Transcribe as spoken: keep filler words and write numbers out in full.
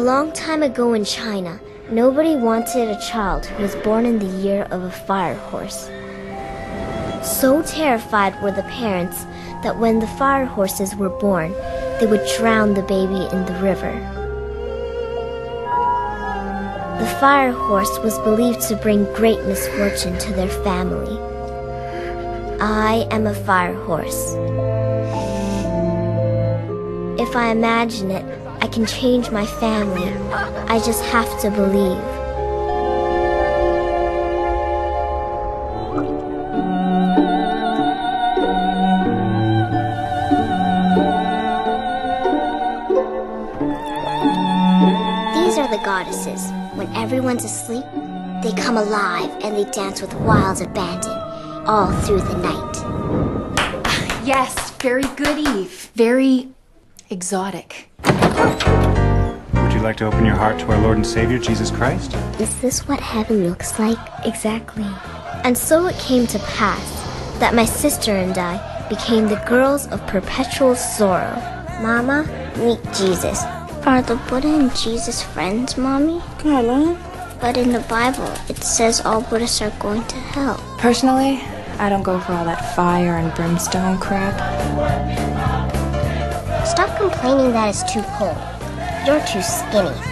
A long time ago in China, nobody wanted a child who was born in the year of a fire horse. So terrified were the parents that when the fire horses were born, they would drown the baby in the river. The fire horse was believed to bring great misfortune to their family. I am a fire horse. If I imagine it, I can change my family. I just have to believe. These are the goddesses. When everyone's asleep, they come alive and they dance with wild abandon all through the night. Yes, very good, Eve. Very exotic. Would you like to open your heart to our Lord and Savior, Jesus Christ? Is this what heaven looks like? Exactly. And so it came to pass that my sister and I became the girls of perpetual sorrow. Mama, meet Jesus. Are the Buddha and Jesus friends, Mommy? Carla? But in the Bible, it says all Buddhists are going to hell. Personally, I don't go for all that fire and brimstone crap. Stop complaining that it's too cold. You're too skinny.